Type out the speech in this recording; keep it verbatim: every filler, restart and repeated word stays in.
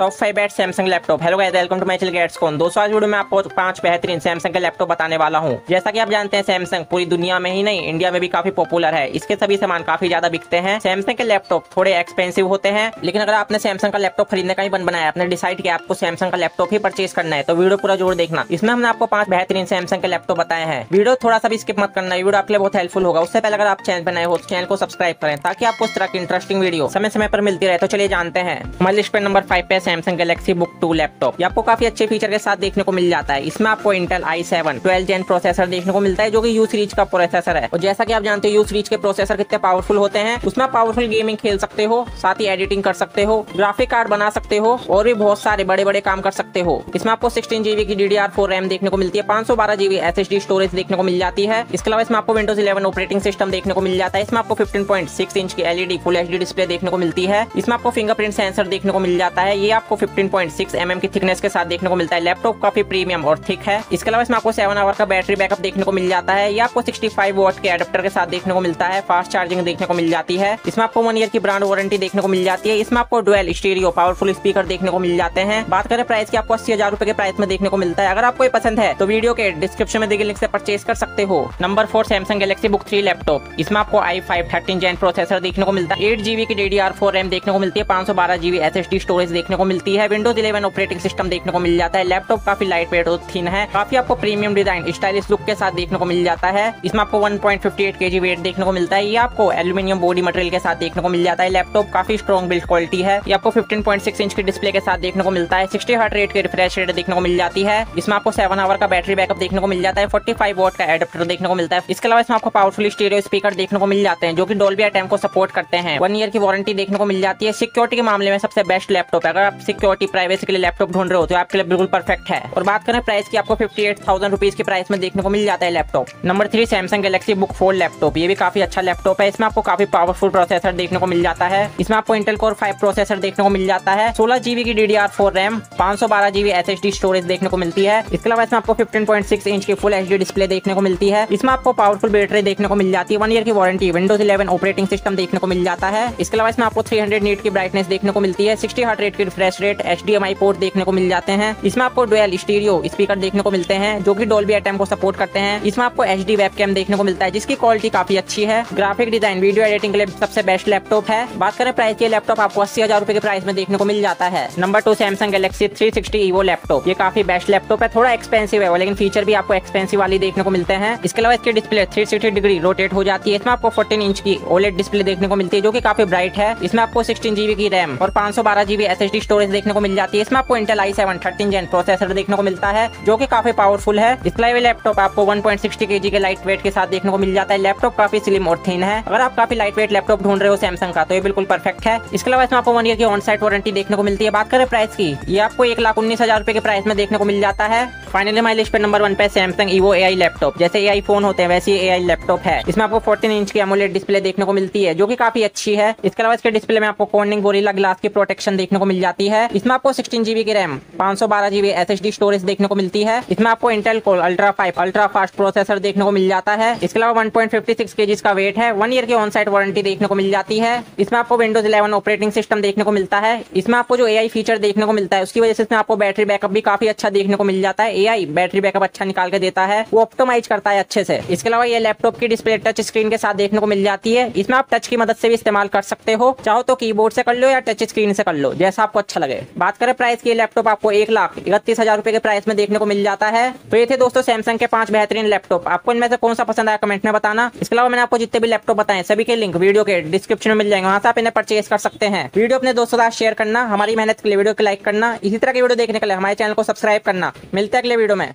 Top five best Samsung laptop. Hello guys, welcome to my channel gets cone. दोस्तों आज video में आपको पांच बेहतरीन सैमसंग के लैपटॉप बताने वाला हूं। जैसा कि आप जानते हैं सैमसंग पूरी दुनिया में ही नहीं इंडिया में भी काफी पॉपुलर है। इसके सभी सामान काफी ज्यादा बिकते हैं। सैमसंग के लैपटॉप थोड़े एक्सपेंसिव होते हैं, लेकिन अगर आपने सैमसंग का लैपटॉप खरीदने का ही मन बनाया, आपने डिसाइड किया आपको सैमसंग का लैपटॉप ही परचेज करना है, तो वीडियो पूरा जोर देखना। इसमें हमने आपको पांच बेहतरीन सैमसंग के लैपटॉप बताए हैं। वीडियो थोड़ा सा भी स्किप मत करना, वीडियो आपके लिए बहुत हेल्पफुल होगा। उससे पहले अगर आप चैनल पर नए हो तो चैनल को सब्सक्राइब करें ताकि आपको इस तरह की इंटरेस्टिंग वीडियो समय समय पर मिलती रहे। तो चलिए जानते हैं। हमारी लिस्ट पे नंबर फाइव पे Samsung Galaxy Book two laptop. ये आपको काफी अच्छे फीचर के साथ देखने को मिल जाता है। इसमें आपको इंटेल आई सेवन ट्वेल्थ जेन प्रोसेसर देखने को मिलता है, जो कि यू सीरीज का प्रोसेसर है। और जैसा कि आप जानते हो यू सीरीज के प्रोसेसर कितने पावरफुल होते हैं। उसमें आप पावरफुल गेमिंग खेल सकते हो, साथ ही एडिटिंग कर सकते हो, ग्राफिक कार्ड बना सकते हो और भी बहुत सारे बड़े बड़े काम कर सकते हो। इसमें आपको सिक्सटीन जीबी की D D R four RAM देखने को मिलती है, पांच सौ बारह GB S S D storage देखने को मिल जाती है। इसके अलावा इसमें आपको विंडोज इलेवन ऑपरेटिंग सिस्टम देखने को मिल जाता है। इसमें आपको फिफ्टीन पॉइंट सिक्स इंच की LED full H D display देखने को मिलती है। इसमें आपको फिंगरप्रिंट सेंसर देखने को मिल जाता है। ये आपको fifteen point six M M की थिकनेस के साथ देखने को मिलता है। लैपटॉप काफी प्रीमियम और थिक है। इसके अलावा इसमें आपको सेवन आवर का बैटरी बैकअप देखने को मिल जाता है। ये आपको सिक्सटी फाइव वॉट के एडाप्टर के साथ देखने को मिलता है। फास्ट चार्जिंग देखने को मिल जाती है। इसमें आपको वन ईयर की ब्रांड वारंटी देखने को मिल जाती है। इसमें आपको डुअल स्टीरियो पावरफुल स्पीकर देखने को मिल जाते हैं। बात करें प्राइस की, आपको अस्सी हजार रूपए के प्राइस में देखने को मिलता है। अगर आपको ये पसंद है तो वीडियो के डिस्क्रिप्शन में दी गई लिंक से परचेज कर सकते हो। Number four Samsung Galaxy Book three laptop. इसमें आपको i five thirteen gen processor देखने को मिलता है। एट जीबी की D D R four RAM देखने को मिलती है, पांच सौ बारह GB S S D storage देखने को मिलती है। विंडोज इलेवन ऑपरेटिंग सिस्टम देखने को मिल जाता है। लैपटॉप काफी लाइट वेट और थिन है। काफी आपको प्रीमियम डिजाइन स्टाइलिश लुक के साथ देखने को मिल जाता है। इसमें आपको one point fifty eight KG weight देखने को मिलता है। ये आपको एल्यूमिनियम बॉडी मटेरियल के साथ देखने को मिल जाता है। लैपटॉप काफी स्ट्रॉन्ग बिल्ड क्वालिटी है। ये आपको फिफ्टीन पॉइंट सिक्स इंच के डिस्प्ले के साथ देखने को मिलता है। सिक्सटी हर्ट्ज रेट के रिफ्रेश रेट देखने को मिल जाती है। इसमें आपको सेवन आवर का बैटरी बैकअप देखने को मिल जाता है। फोर्टी फाइव वॉट का एडाप्टर देखने को मिलता है। इसके अलावा इसमें आपको पावरफुल स्टीरियो स्पीकर देखने को मिल जाते हैं, जो कि डॉल्बी एटमॉस को सपोर्ट करते हैं। वन ईयर की वारंटी देखने को मिल जाती है। सिक्योरिटी के मामले में सबसे बेस्ट लैपटॉप है। अगर आप सिक्योरिटी प्राइवेसी के लिए लैपटॉप ढूंढ रहे हो तो आपके लिए बिल्कुल परफेक्ट है। और बात करें प्राइस की, आपको फिफ्टी एट थाउजेंड रुपीज के प्राइस में देखने को मिल जाता है laptop. Number three Samsung Galaxy Book four laptop. ये भी काफी अच्छा लैपटॉप है। इसमें आपको काफी पावरफुल प्रोसेसर देखने को मिल जाता है। इसमें आपको इंटेल कोर फाइव प्रोसेसर देखने को मिल जाता है। सोलह जीबी की D D R four RAM, पांच सौ बारह जीबी एसएसडी स्टोरेज देखने को मिलती है। इसके अलावा इसमें आपको फिफ्टीन पॉइंट सिक्स इंच की फुल एचडी डिस्प्ले देखने को मिलती है। इसमें आपको पावरफुल बैटरी देखने को मिल जाती है। वन ईयर की warranty, Windows eleven operating system देखने को मिल जाता है। इसके अलावा इसमें आपको थ्री हंड्रेड नीट की ब्राइटनेस देखने को मिलती है। सिक्सटी हर्ट्ज रेट की refresh rate, H D M I port देखने को मिल जाते हैं। इसमें आपको डुअल स्टीरियो स्पीकर देखने को मिलते हैं, जो कि डॉल्बी एटमॉस को सपोर्ट करते हैं। इसमें आपको एच डी वेबकैम देखने को मिलता है, जिसकी क्वालिटी काफी अच्छी है। ग्राफिक डिजाइन, वीडियो एडिटिंग के लिए सबसे बेस्ट लैपटॉप है। बात करें प्राइस के, लैपटॉप आपको अस्सी हजार रूपए के प्राइस में देखने को मिल जाता है। Number two Samsung Galaxy three sixty Evo laptop. ये काफी बेस्ट लैपटॉप है। थोड़ा एक्सपेंसिव है, लेकिन फीचर भी आपको एक्सपेंसिव वाली देखने को मिलते हैं। इसके अलावा इसकी display three sixty degree rotate हो जाती है। इसमें आपको फोर्टीन इंच की ओलेड डिस्प्ले देखने को मिलती है, जो की काफी ब्राइट है। इसमें आपको सिक्सटीन जीबी की रैम और पांच सौ बारह GB S S D storage देखने को मिल जाती है। इसमें आपको इंटेल आई सेवन थर्टीन जेन प्रोसेसर देखने को मिलता है, जो की काफी पावरफुल है। इसके अलावा लैपटॉप आपको वन पॉइंट सिक्सटी केजी के लाइट वेट के साथ देखने को मिल जाता है। लैपटॉप काफी स्लिम और थिन है। अगर आप काफी लाइट वेट लैपटॉप ढूंढ रहे हो सैमसंग का, तो ये बिल्कुल परफेक्ट है। इसके अलावा इसमें आपको वन ईयर की ऑन साइट वारंटी देखने को मिलती है। बात करें प्राइस की, ये आपको एक लाख उन्नीस हजार रुपए के प्राइस में देखने को मिल जाता है। फाइनली हमारी लिस्ट पे नंबर वन पे सैमसंग ईवो एआई लैपटॉप। जैसे एआई फोन होते हैं वैसे एआई लैपटॉप है। इसमें आपको फोर्टीन इंच की एमोलेड डिस्प्ले देखने को मिलती है, जो कि काफी अच्छी है। इसके अलावा इसके डिस्प्ले में आपको कॉर्निंग गोरिल्ला ग्लास की प्रोटेक्शन देखने को मिल जाती है। इसमें आपको सिक्सटीन जीबी की रैम, पांच सौ बारह GB S S D storage देखने को मिलती है। इसमें आपको Intel core Ultra five ultra fast processor देखने को मिल जाता है। इसके अलावा one point fifty six KG का वेट है। वन ईयर की ऑन साइट वारंटी देखने को मिल जाती है। इसमें आपको विंडोज इलेवन ऑपरेटिंग सिस्टम देखने को मिलता है। इसमें आपको जो एआई फीचर देखने को मिलता है, उसकी वजह से इसमें आपको बैटरी बैकअप भी काफी अच्छा देखने को मिल जाता है। एआई बैटरी बैकअप अच्छा निकाल के देता है, वो ऑप्टिमाइज करता है अच्छे से। इसके अलावा ये लैपटॉप की डिस्प्ले टच स्क्रीन के साथ देखने को मिल जाती है। इसमें आप टच की मदद से भी इस्तेमाल कर सकते हो, चाहो तो कीबोर्ड से कर लो या टच स्क्रीन से कर लो, जैसा आपको अच्छा लगे। बात करें प्राइस की, लैपटॉप आपको एक लाख इकतीस हजार रुपए के प्राइस में देखने को मिल जाता है। तो ये थे दोस्तों सैमसंग के पांच बेहतरीन लैपटॉप। आपको इनमें से कौन सा पसंद आया कमेंट में बताना। इसके अलावा मैंने आपको जितने भी लैपटॉप बताए सभी के लिंक वीडियो के डिस्क्रिप्शन में मिल जाएंगे, वहाँ से आप इन्हें परचेज कर सकते हैं। वीडियो अपने दोस्तों के साथ शेयर करना। हमारी मेहनत के लिए वीडियो को लाइक करना। इसी तरह की वीडियो देखने के लिए हमारे चैनल को सब्सक्राइब करना। मिलते हैं अगले वीडियो में।